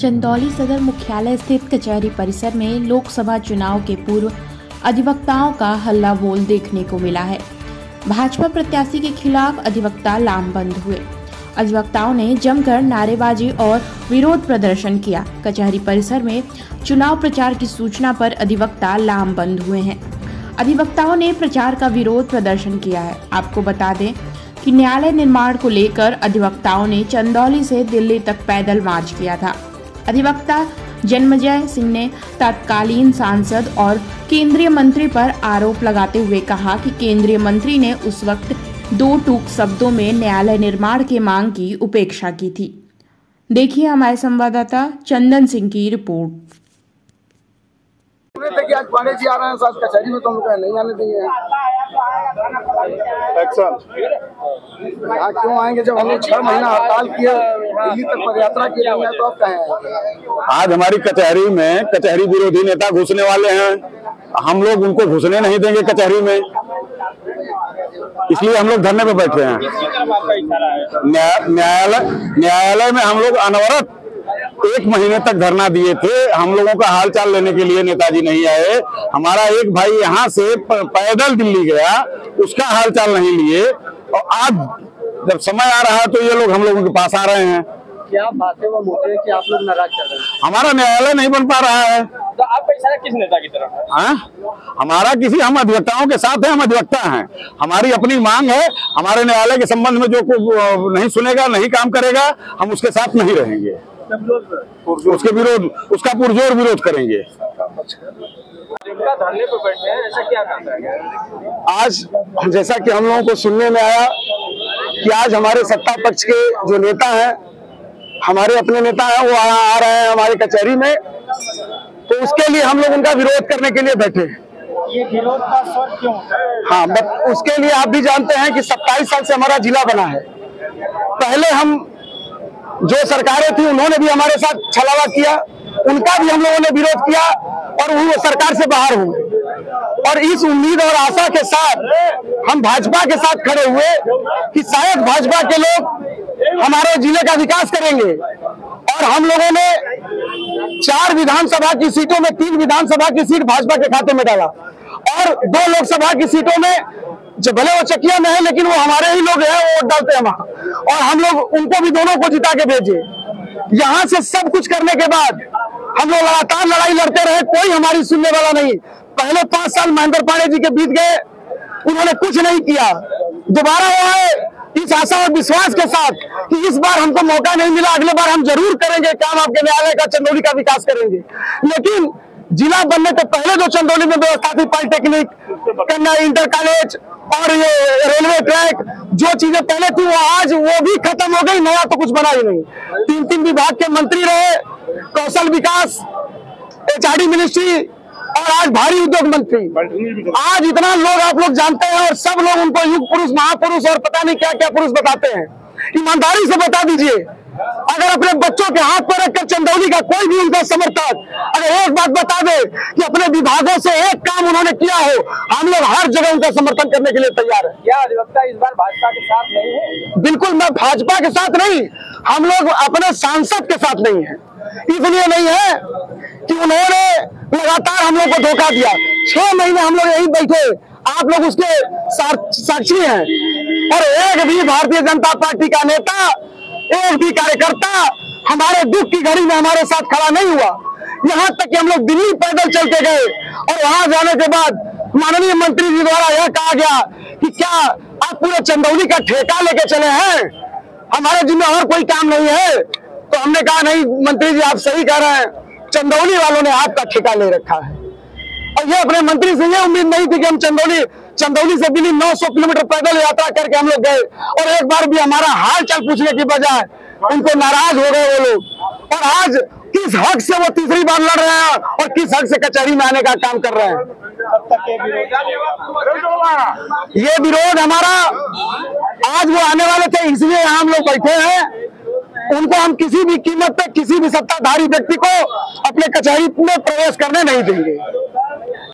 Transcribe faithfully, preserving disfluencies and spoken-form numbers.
चंदौली सदर मुख्यालय स्थित कचहरी परिसर में लोकसभा चुनाव के पूर्व अधिवक्ताओं का हल्ला बोल देखने को मिला है। भाजपा प्रत्याशी के खिलाफ अधिवक्ता लामबंद हुए। अधिवक्ताओं ने जमकर नारेबाजी और विरोध प्रदर्शन किया। कचहरी परिसर में चुनाव प्रचार की सूचना पर अधिवक्ता लामबंद हुए हैं। अधिवक्ताओं ने प्रचार का विरोध प्रदर्शन किया है। आपको बता दें कि न्यायालय निर्माण को लेकर अधिवक्ताओं ने चंदौली से दिल्ली तक पैदल मार्च किया था। अधिवक्ता जन्मेजय सिंह ने तत्कालीन सांसद और केंद्रीय मंत्री पर आरोप लगाते हुए कहा कि केंद्रीय मंत्री ने उस वक्त दो टूक शब्दों में न्यायालय निर्माण के मांग की उपेक्षा की थी। देखिए हमारे संवाददाता चंदन सिंह की रिपोर्ट। कि आज पांडेय जी आ रहे हैं साथ कचहरी में, तो हम नहीं आने देंगे। आज क्यों आएंगे जब हमने छह महीना हड़ताल किया, दिल्ली तक पदयात्रा की रही है, तो आप कहें आज हमारी कचहरी में कचहरी विरोधी नेता घुसने वाले हैं, हम लोग उनको घुसने नहीं देंगे कचहरी में, इसलिए हम लोग धरने पे बैठे हैं। न्यायालय न्यायालय में हम लोग अनवरत एक महीने तक धरना दिए थे। हम लोगों का हालचाल लेने के लिए नेताजी नहीं आए। हमारा एक भाई यहाँ से पैदल दिल्ली गया, उसका हालचाल नहीं लिए, और आज जब समय आ रहा है तो ये लोग हम लोगों के पास आ रहे हैं। क्या बातें वो बोलते हैं कि आप लोग नाराज चल रहे हैं, हमारा न्यायालय नहीं बन पा रहा है, तो आप इशारा किस नेता की तरफ है? हाँ, हमारा किसी हम अधिवक्ताओं के साथ है, हम अधिवक्ता हैं, हमारी अपनी मांग है। हमारे न्यायालय के संबंध में जो कोई नहीं सुनेगा, नहीं काम करेगा, हम उसके साथ नहीं रहेंगे, उसके विरोध उसका पुरजोर विरोध करेंगे। धरने पर बैठे हैं, ऐसा क्या काम है? आज जैसा कि हम लोगों को सुनने में आया कि आज हमारे सत्ता पक्ष के जो नेता हैं, हमारे अपने नेता हैं, वो आ रहे हैं हमारे कचहरी में, तो उसके लिए हम लोग उनका विरोध करने के लिए बैठे हैं। ये विरोध का स्वर क्यों? हाँ, उसके लिए आप भी जानते हैं कि सत्ताईस साल से हमारा जिला बना है। पहले हम जो सरकारें थी उन्होंने भी हमारे साथ छलावा किया, उनका भी हम लोगों ने विरोध किया और वो सरकार से बाहर हुए, और इस उम्मीद और आशा के साथ हम भाजपा के साथ खड़े हुए कि शायद भाजपा के लोग हमारे जिले का विकास करेंगे। और हम लोगों ने चार विधानसभा की सीटों में तीन विधानसभा की सीट भाजपा के खाते में डाला, और दो लोकसभा की सीटों में जो भले वो चकिया में है लेकिन वो हमारे ही लोग हैं, वो वोट डालते हैं वहां, और हम लोग उनको भी दोनों को जिता के भेजे। यहाँ से सब कुछ करने के बाद हम लोग लगातार लड़ाई लड़ते रहे, कोई हमारी सुनने वाला नहीं। पहले पांच साल महेंद्र पांडेय जी के बीत गए, उन्होंने कुछ नहीं किया। दोबारा वो आए इस आशा और विश्वास के साथ कि इस बार हमको मौका नहीं मिला, अगले बार हम जरूर करेंगे काम आपके न्यायालय का, चंदौली का विकास करेंगे। लेकिन जिला बनने के पहले जो चंदौली में व्यवस्था थी, पॉलिटेक्निक, कन्या इंटर कॉलेज और ये रेलवे ट्रैक, जो चीजें पहले थी वो आज वो भी खत्म हो गई, नया तो कुछ बना ही नहीं। तीन तीन विभाग के मंत्री रहे, कौशल विकास, एचआरडी मिनिस्ट्री, और आज भारी उद्योग मंत्री। आज इतना लोग आप लोग जानते हैं और सब लोग उनको युग पुरुष, महापुरुष और पता नहीं क्या क्या पुरुष बताते हैं। ईमानदारी से बता दीजिए, अगर अपने बच्चों के हाथ पर रखकर चंदौली का कोई भी उनका समर्थक अगर एक बात बता दे कि अपने विभागों से एक काम उन्होंने किया हो, हम लोग हर जगह उनका समर्थन करने के लिए तैयार है। क्या अधिवक्ता इस बार भाजपा के साथ नहीं है? बिल्कुल, मैं भाजपा के साथ नहीं, हम लोग अपने सांसद के साथ नहीं है। इसलिए नहीं है कि उन्होंने लगातार हम लोग को धोखा दिया। छह महीने हम लोग यही बैठे, आप लोग उसके साक्षी हैं, और एक भी भारतीय जनता पार्टी का नेता, एक भी कार्यकर्ता हमारे दुख की घड़ी में हमारे साथ खड़ा नहीं हुआ। यहाँ तक कि हम लोग दिल्ली पैदल चल के गए, और वहां जाने के बाद माननीय मंत्री जी द्वारा यह कहा गया कि क्या आप पूरे चंदौली का ठेका लेके चले हैं, हमारे जिम्मे और कोई काम नहीं है। तो हमने कहा नहीं मंत्री जी, आप सही कह रहे हैं, चंदौली वालों ने आपका ठेका ले रखा है। और ये अपने मंत्री से ये उम्मीद नहीं थी कि हम चंदौली चंदौली से दिल्ली नौ सौ किलोमीटर पैदल यात्रा करके हम लोग गए, और एक बार भी हमारा हाल चाल पूछने की बजाय उनको नाराज हो गए वो लोग। और आज किस हक से वो तीसरी बार लड़ रहे हैं और किस हक से कचहरी में आने का काम कर रहे हैं? ये विरोध हमारा आज वो आने वाले थे, इसलिए हम लोग बैठे हैं। उनको हम किसी भी कीमत पे, किसी भी सत्ताधारी व्यक्ति को अपने कचहरी में प्रवेश करने नहीं देंगे।